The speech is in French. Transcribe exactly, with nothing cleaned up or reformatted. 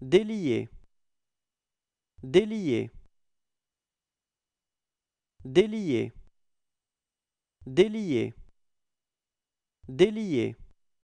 délier, délier, délier, délier, délier.